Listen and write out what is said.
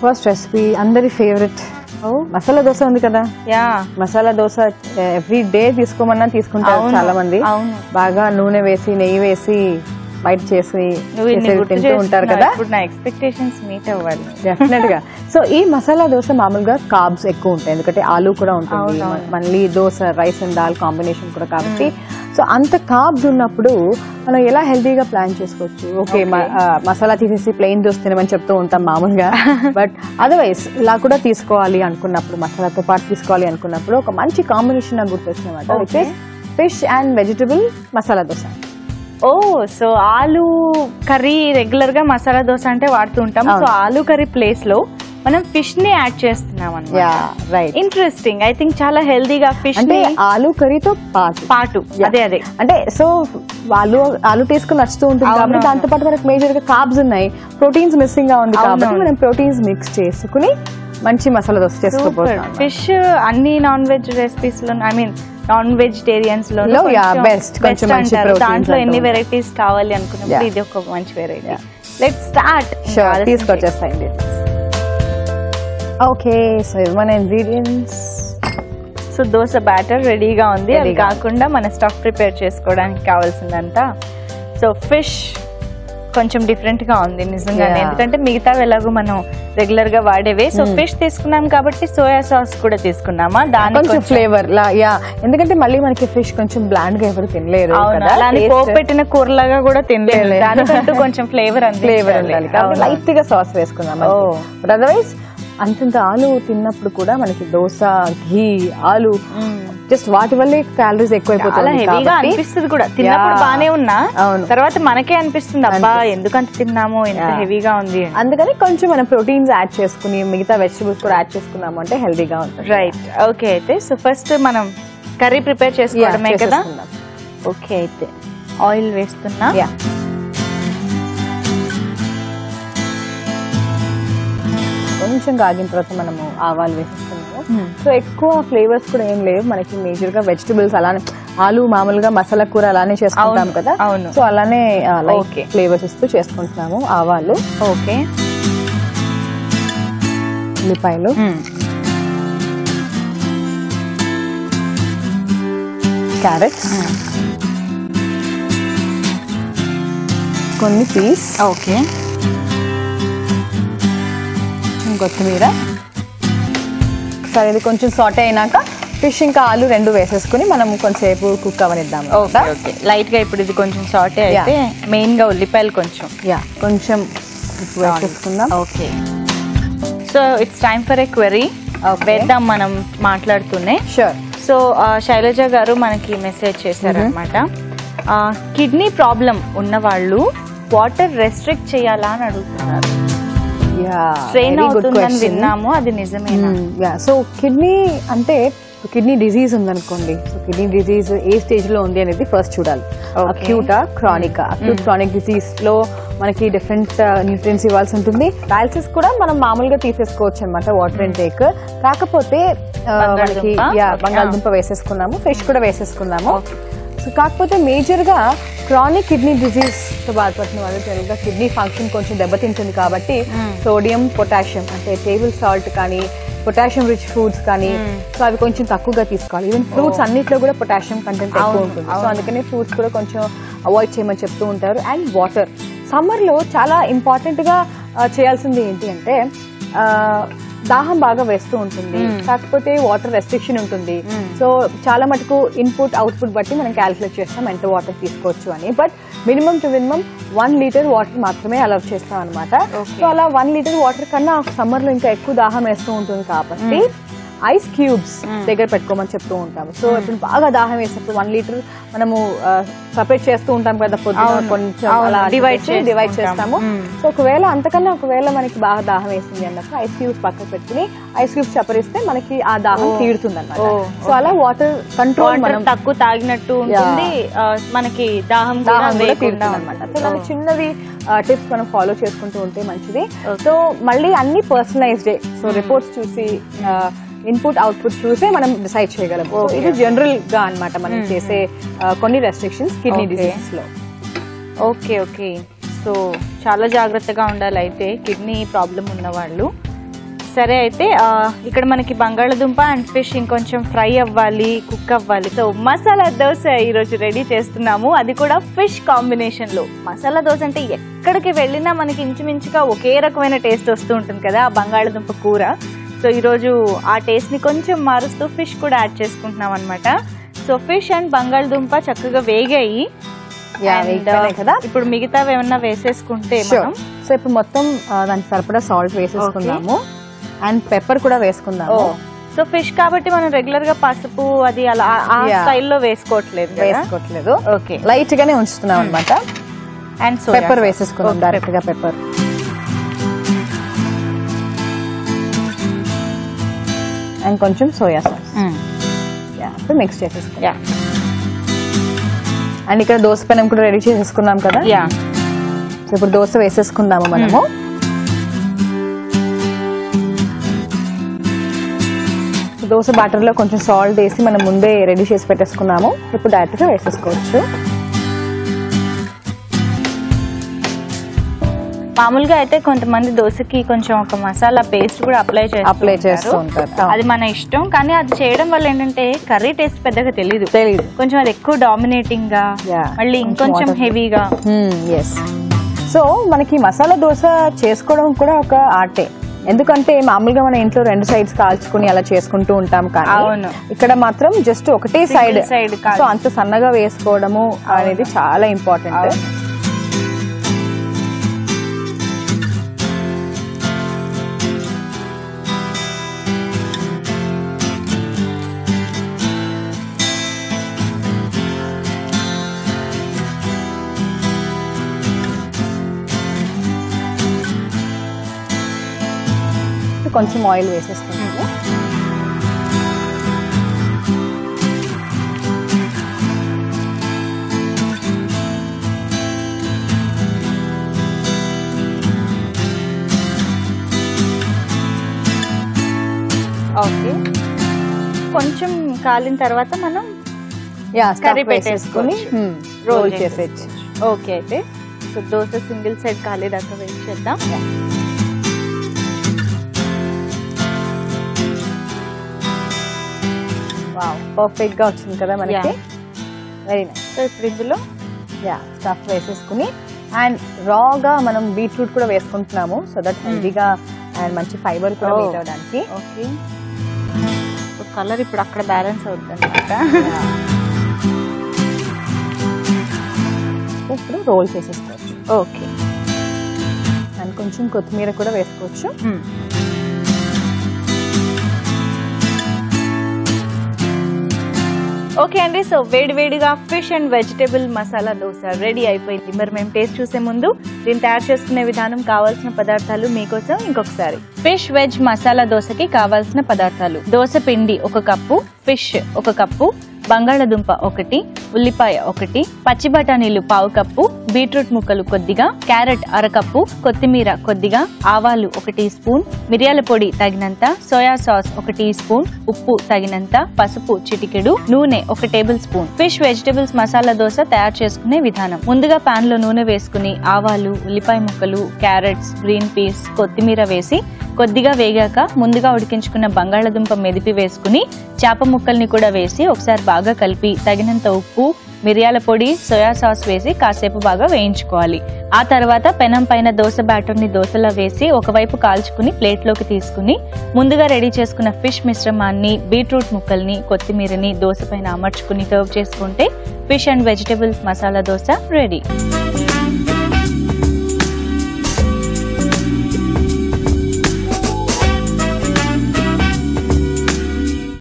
First recipe, andari favorite. Oh, masala dosa undi kada? Yeah. Masala dosa every day teeskomana teeskuntaru chaala mandi. Avunu. Baga noone vesi, neyi vesi, bite chesi, tintu untaru kada. Good na expectations meet avvali. Definitely. So ee masala dosa maamuluga carbs ekku untayi endukante aloo kuda untundi. Manli dosa, rice and dal combination kuda kabatti. So anta carbs unnappudu మనం ఎలా హెల్తీగా plan చేసుకోవచ్చు. Okay, masala తీసేసి plain dosa తినమని చెప్తూ ఉంటాం మామూలుగా, but otherwise ఇలా కూడా తీసుకోవాలి అనుకున్నప్పుడు, మసాలాతో పాటు తీసుకోవాలి అనుకున్నప్పుడు ఒక మంచి కాంబినేషన్ నాకు గుర్తొచ్చిందన్నమాట. Fish and vegetable masala dosa. Oh, so aloo curry regular గా మసాలా దోశ అంటే వాడుతూ ఉంటాం. సో ఆలూ కర్రీ ప్లేస్ లో మనం ఫిష్ ని యాడ్ చేస్తున్నాం అన్నమాట. Right, interesting. ఐ థింక్ చాలా హెల్దీగా ఫిష్ అంటే ఆలూ కర్రీతో పాటు అదే అదే అంటే సో వాళ్ళు ఆలూ టేస్ట్ కు నచ్చుతూ ఉంటుంది కాబట్టి దాంతో పాటు మనకు మేజర్ గా కార్బ్స్ ఉన్నాయి, ప్రోటీన్స్ మిస్సింగ్ గా ఉంది కాబట్టి మనం ప్రోటీన్స్ మిక్స్ చేసుకుని మంచి మసాలా దోశ చేసుకోవచ్చు. ఫిష్ అన్ని నాన్ వెజ్ రెసిపీస్ లో, ఐ మీన్ నాన్ వెజిటేరియన్స్ లో బెస్ట్ అంటారు. దాంట్లో ఎన్ని వెరైటీస్ కావాలి అనుకున్నప్పుడు ఇది ఒక మంచి వెరైటీ. Let's start. తీసుకొచ్చేస్తాయండి. Okay, so మన ఇంగ్రీడియంట్స్. సో దోశ బ్యాటర్ రెడీగా ఉంది. అది కాకుండా మన స్టఫ్ ప్రిపేర్ చేసుకోవడానికి కావాల్సిందంతా. సో ఫిష్ కొంచెం డిఫరెంట్గా ఉంది నిజంగానే, ఎందుకంటే మిగతా ఎలాగో మనం రెగ్యులర్గా వాడేవే. సో ఫిష్ తీసుకున్నాం కాబట్టి సోయా సాస్ కూడా తీసుకున్నామా, దాని కొంచెం ఫ్లేవర్ లా. యా, ఎందుకంటే మళ్ళీ మనకి ఫిష్ కొంచెం బ్లాండ్ గా ఎవరు తినలేరు, పెట్టిన కూరలాగా కూడా తినలేరు, దానికంటూ కొంచెం ఫ్లేవర్ ఉండాలి కాబట్టి లైట్ గా సాస్ వేసుకున్నాం. బట్ అదర్వైజ్ అంతంత ఆలు తిన్నప్పుడు కూడా మనకి దోశ, ఘీ, ఆలు జస్ట్ వాటి వల్లే క్యాలరీస్ ఎక్కువైపోతుంది కూడా. తిన్నప్పుడు బానే ఉన్నా తర్వాత మనకే అనిపిస్తుంది అబ్బా ఎందుకంత తిన్నామో, ఎంత హెవీగా ఉంది. అందుకని కొంచెం మనం ప్రోటీన్స్ యాడ్ చేసుకుని మిగతా వెజిటబుల్స్ కూడా యాడ్ చేసుకున్నాము అంటే హెల్దీగా ఉంటుంది. Right, okay. అయితే సో ఫస్ట్ మనం కర్రీ ప్రిపేర్ చేసుకోవడమే కదా. ఓకే, అయితే ఆయిల్ వేస్తున్నా. కొంచెం కాగిన తర్వాత మనము ఆవాలు వేసుకున్నాము. సో ఎక్కువ ఫ్లేవర్స్ కూడా ఏం లేవు మనకి, మేజర్ గా వెజిటబుల్స్ అలానే. ఆలు మామూలుగా మసాలా కూర అలానే చేసుకుంటాం కదా, సో అలానే ఫ్లేవర్స్ ఇస్తూ చేసుకుంటున్నాము. ఆవాలు, ఓకే, ఉల్లిపాయలు, క్యారెట్స్, కొన్ని పీస్, ఓకే, కొత్తిమీర. సరే, ఇది కొంచెం సాటే అయినాక ఫిష్ ఇంకా ఆలు రెండు వేసేసుకుని మనం కొంచెంసేపు కుక్ అవనిద్దాము. ఓకే, లైట్ గా ఇప్పుడు ఇది కొంచెం సాటే అయితే మెయిన్ గా ఉల్లిపాయలు కొంచెం కొంచెం వేసేసుకుందాం. Okay, so it's time for a query వేద్దాం మనం మాట్లాడుతూనే. షూర్. సో శైలజ గారు మనకి మెసేజ్ చేశారనమాట, కిడ్నీ ప్రాబ్లం ఉన్న వాళ్ళు వాటర్ రెస్ట్రిక్ట్ చేయాలా అని అడుగుతున్నారు. సో కిడ్నీ అంటే కిడ్నీ డిజీజ్ ఉందనుకోండి, సో కిడ్నీ డిజీజ్ ఏ స్టేజ్ లో ఉంది అనేది ఫస్ట్ చూడాలి. అక్యూటా, క్రానికా. అక్యూట్ క్రానిక్ డిజీజ్ లో మనకి డిఫరెంట్ న్యూట్రియన్స్ ఇవ్వాల్సి ఉంటుంది. డయాలసిస్ కూడా మనం మామూలుగా తీసేసుకోవచ్చు అనమాట వాటర్ ఇంటేక్. కాకపోతే మనకి బంగాళదుంప వేసేసుకున్నాము, ఫిష్ కూడా వేసేసుకున్నాము. సో కాకపోతే మేజర్ గా క్రానిక్ కిడ్నీ డిజీజ్ తో బాధపడుతున్న వాళ్ళు జనరల్గా కిడ్నీ ఫంక్షన్ కొంచెం దెబ్బతింటుంది కాబట్టి సోడియం, పొటాషియం అంటే టేబుల్ సాల్ట్ కానీ, పొటాషియం రిచ్ ఫుడ్స్ కానీ, సో అవి కొంచెం తక్కువగా తీసుకోవాలి. ఈవెన్ ఫ్రూట్స్ అన్నిట్లో కూడా పొటాషియం కంటెంట్ ఎక్కువ ఉంటుంది. సో అందుకనే ఫ్రూట్స్ కూడా కొంచెం అవాయిడ్ చేయమని చెప్తూ ఉంటారు. అండ్ వాటర్ సమ్మర్లో చాలా ఇంపార్టెంట్ గా చేయాల్సింది ఏంటి అంటే, దాహం బాగా వేస్తూ ఉంటుంది, కాకపోతే వాటర్ రెస్ట్రిక్షన్ ఉంటుంది. సో చాలా మటుకు ఇన్పుట్ అవుట్పుట్ బట్టి మనం క్యాలిక్యులేట్ చేస్తాం ఎంత వాటర్ తీసుకోవచ్చు అని. But minimum to minimum 1 litre water మాత్రమే అలౌ చేస్తాం అనమాట. సో అలా 1 లీటర్ వాటర్ కన్నా సమ్మర్లో ఇంకా ఎక్కువ దాహం వేస్తూ ఉంటుంది కాబట్టి ఐస్ క్యూబ్స్ దగ్గర పెట్టుకోమని చెప్తూ ఉంటాము. సో ఇప్పుడు బాగా దాహం వేసినప్పుడు 1 లీటర్ మనము సపరేట్ చేస్తూ ఉంటాం కదా, కొంచెం డివైడ్ చేస్తాము. సో ఒకవేళ అంతకన్నా ఒకవేళ మనకి బాగా దాహం వేసింది అన్నప్పుడు ఐస్ క్యూబ్స్ పక్కన పెట్టుకుని ఐస్ క్యూబ్స్ చప్పరిస్తే మనకి ఆ దాహం తీరుతుంది అన్నమాట. సో అలా వాటర్ కంట్రోల్, మనం తక్కువ తాగినట్టు మనకి దాహం తీరుతుంది అనమాట. సో అలా చిన్నవి టిప్స్ మనం ఫాలో చేసుకుంటూ ఉంటే మంచిది. సో మళ్ళీ అన్ని పర్సనలైజ్డ్, సో రిపోర్ట్స్ చూసి ఇన్పుట్ అవుట్పుట్ చూసే మనం డిసైడ్ చేయగలము. ఇది జనరల్ గా అన్నమాట మనం చేసే కొన్ని రెస్ట్రిక్షన్స్ కిడ్నీ డిసీజెస్ లో. Okay, okay. సో చాలా జాగ్రత్తగా ఉండాలి అయితే కిడ్నీ ప్రాబ్లం ఉన్నవాళ్ళు. సరే అయితే ఇక్కడ మనకి బంగాళదుంప అండ్ ఫిష్ ఇంకొంచెం ఫ్రై అవ్వాలి, కుక్ అవ్వాలి. సో మసాలా దోశ ఈరోజు రెడీ చేస్తున్నాము, అది కూడా ఫిష్ కాంబినేషన్లో. మసాలా దోశ అంటే ఎక్కడికి వెళ్ళినా మనకి ఇంచుమించుగా ఒకే రకమైన టేస్ట్ వస్తూ ఉంటుంది కదా బంగాళదుంప కూర. సో ఈరోజు ఆ టేస్ట్ని కొంచెం మారుస్తూ ఫిష్ కూడా యాడ్ చేసుకుంటున్నాం అనమాట. సో ఫిష్ అండ్ బంగాళదుంప చక్కగా వేగాయి కదా, ఇప్పుడు మిగతా ఏమన్నా వేసేసుకుంటే. సో ఇప్పుడు మొత్తం దానికి సరిపడా సాల్ట్ వేసేసుకున్నాము అండ్ పెప్పర్ కూడా వేసుకున్నాము. సో ఫిష్ కాబట్టి మనం రెగ్యులర్ గా పసుపు అది అలా ఆ స్టైల్లో వేసుకోవట్లేదు, లైట్ గానే ఉంచుతున్నాం అనమాట. అండ్ పెప్పర్ వేసేసుకున్నాం డైరెక్ట్ గా పెప్పర్. అండ్ కొంచెం సోయా సాస్ ఇప్పుడు మిక్స్ చేసేసుకున్నాం. అండ్ ఇక్కడ దోశ పెనం కూడా రెడీ చేసేసుకున్నాం కదా, ఇప్పుడు దోశ వేసేసుకుందాము మనము. దోశ బ్యాటర్లో కొంచెం సాల్ట్ వేసి మనం ముందే రెడీ చేసి పెట్టేసుకున్నాము, ఇప్పుడు డైరెక్ట్గా వేసేసుకోవచ్చు. మామూలుగా అయితే కొంతమంది దోశకి కొంచెం ఒక మసాలా పేస్ట్ కూడా అప్లై చేస్తూ ఉంటారు, అది మన ఇష్టం. కానీ అది చేయడం వల్ల ఏంటంటే కర్రీ టేస్ట్ పెద్దగా తెలియదు, కొంచెం అది ఎక్కువ డామినేటింగ్ గా మళ్ళీ ఇంకొంచెం హెవీగా. సో మనకి మసాలా దోశ చేసుకోవడం కూడా ఒక ఆర్టే, ఎందుకంటే మామూలుగా మన ఇంట్లో రెండు సైడ్స్ కాల్చుకుని అలా చేసుకుంటూ ఉంటాం, కానీ ఇక్కడ మాత్రం జస్ట్ ఒకటే సైడ్, సో అంత సన్నగా వేసుకోవడము అనేది చాలా ఇంపార్టెంట్. కొంచెం ఆయిల్ వేసేసుకున్నాము. ఓకే, కొంచెం కాలిన తర్వాత మనం కర్రీ పెట్టేసుకుని రోల్ చేసేయచ్చు. ఓకే, అయితే సో దోశ సింగిల్ సైడ్ కాలేదాకా వెయిట్ చేద్దాం. పర్ఫెక్ట్ గా వచ్చింది కదా మనకి, వెరీ నైస్. సో ఇప్పుడు ఇందులో స్టఫ్ వేసేసుకుని అండ్ రాగా మనం బీట్రూట్ కూడా వేసుకుంటున్నాము, సో దట్ హెల్దీగా అండ్ మంచి ఫైబర్ కూడా మీట్ అవడానికి. ఓకే, కలర్ ఇప్పుడు అక్కడ బ్యాలెన్స్ అవుతుంది. ఇప్పుడు రోల్ చేసేసుకోవచ్చు. ఓకే, అండ్ కొంచెం కొత్తిమీర కూడా వేసుకోవచ్చు. ఓకే అండి, సో వేడివేడిగా fish and vegetable masala dosa ready అయిపోయింది. మరి మేము టేస్ట్ చూసే ముందు దీన్ని తయారు చేసుకునే విధానం, కావాల్సిన పదార్థాలు మీకోసం ఇంకొకసారి. ఫిష్ వెజ్ మసాలా దోశకి కావాల్సిన పదార్థాలు: దోశ పిండి 1 కప్పు, ఫిష్ 1 కప్పు, బంగాళదుంప 1, ఉల్లిపాయ 1, పచ్చి బఠానీలు 1/2 కప్పు, బీట్రూట్ ముక్కలు కొద్దిగా, క్యారెట్ 1/2 కప్పు, కొత్తిమీర కొద్దిగా, ఆవాలు 1 టీ స్పూన్, మిరియాల పొడి తగినంత, సోయా సాస్ 1 టీ స్పూన్, ఉప్పు తగినంత, పసుపు చిటికెడు, నూనె 1 table spoon. Fish vegetables masala dosa తయారు చేసుకునే విధానం: ముందుగా పాన్ లో నూనె వేసుకుని ఆవాలు, ఉల్లిపాయ ముక్కలు, క్యారెట్స్, గ్రీన్ పీస్, కొత్తిమీర వేసి కొద్దిగా వేగాక ముందుగా ఉడికించుకున్న బంగాళదుంప మెదిపి వేసుకుని చేప ముక్కల్ని కూడా వేసి ఒకసారి బాగా కలిపి తగినంత ఉప్పు, మిరియాల పొడి, సోయా సాస్ వేసి కాసేపు బాగా వేయించుకోవాలి. ఆ తర్వాత పెనం పైన దోశ బ్యాటర్ని దోశలా వేసి ఒకవైపు కాల్చుకుని ప్లేట్లోకి తీసుకుని ముందుగా రెడీ చేసుకున్న ఫిష్ మిశ్రమాన్ని, బీట్రూట్ ముక్కల్ని, కొత్తిమీరని దోశ పైన అమర్చుకుని సర్వ్ చేసుకుంటే fish and vegetables masala dosa ready.